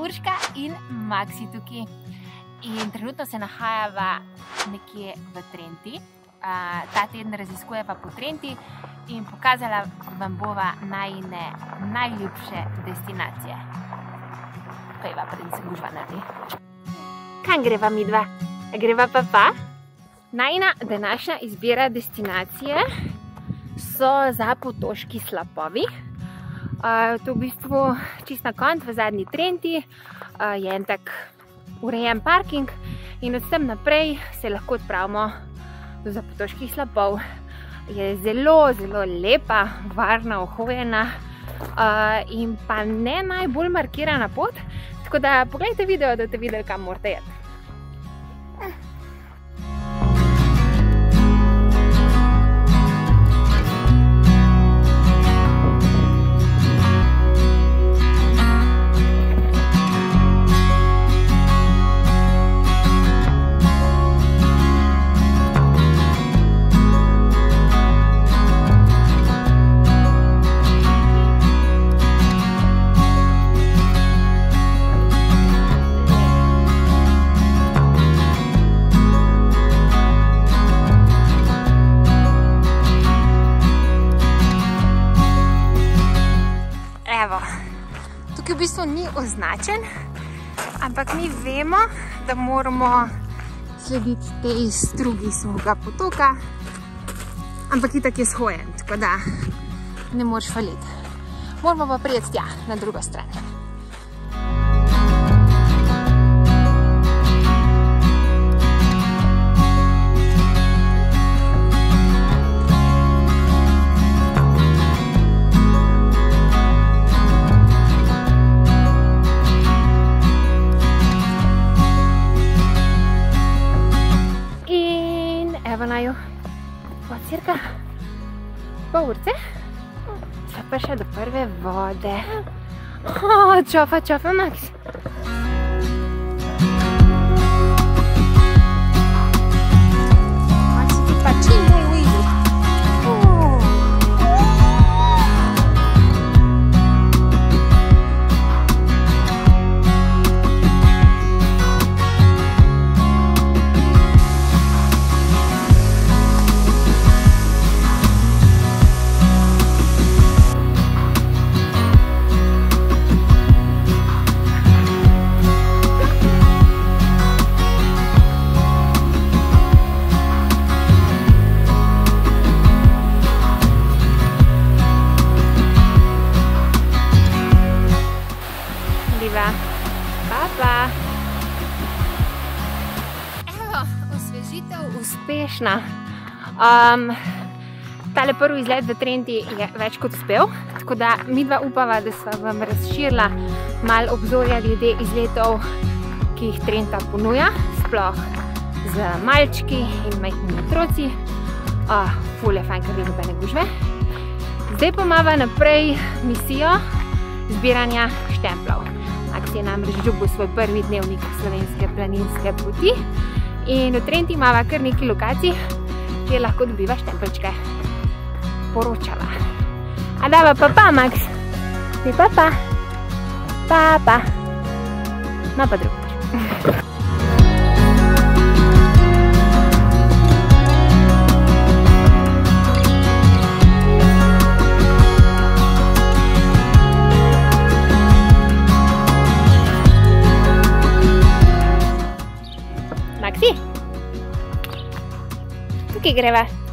Urška in Maksi tukaj. In trenutno se nahajava nekje v Trenti. Ta teden raziskujeva po Trenti in pokazala vam bova najine najljubše destinacije. Pojva, preden se gužva naredi. Kam greva midva? Greva pa? Najina današnja izbira destinacije so Zapotoški slapovi. To v bistvu čist na konc v zadnji Trenti je en tak urejen parking in od tem naprej se lahko odpravimo do Zapotoških slapov. Je zelo, zelo lepa, varna, ohojena in pa ne najbolj markirana pot, tako da poglejte video, da boste videli, kam morate jeti. Tukaj v bistvu ni označen, ampak mi vemo, da moramo slediti tej strugi svojega potoka, ampak itak je shojen, tako da ne moreš faliti. Moramo pa prijeti tja, na drugo stran. Cirka pol urce sva prišla do prve vode. Čofa, Maks. Uspešna. Tale prvi izlet v Trenti je več kot uspel, tako da midva upava, da sva vam razširila malo obzorja glede izletov, ki jih Trenta ponuja, sploh z malčki in majhnimi otroci. Ful je fajn, ker ni nobene gužve. Zdaj pa imava naprej misijo zbiranja štemplov. Maks je namreč dobil svoj prvi dnevnik slovenske planinske poti. In v Trenti imava kar nekaj lokacij, kjer lahko dobiva štempeljčke. Poročava. A dava pa, Maks. Ti pa. Pa. No pa drugo. Greva.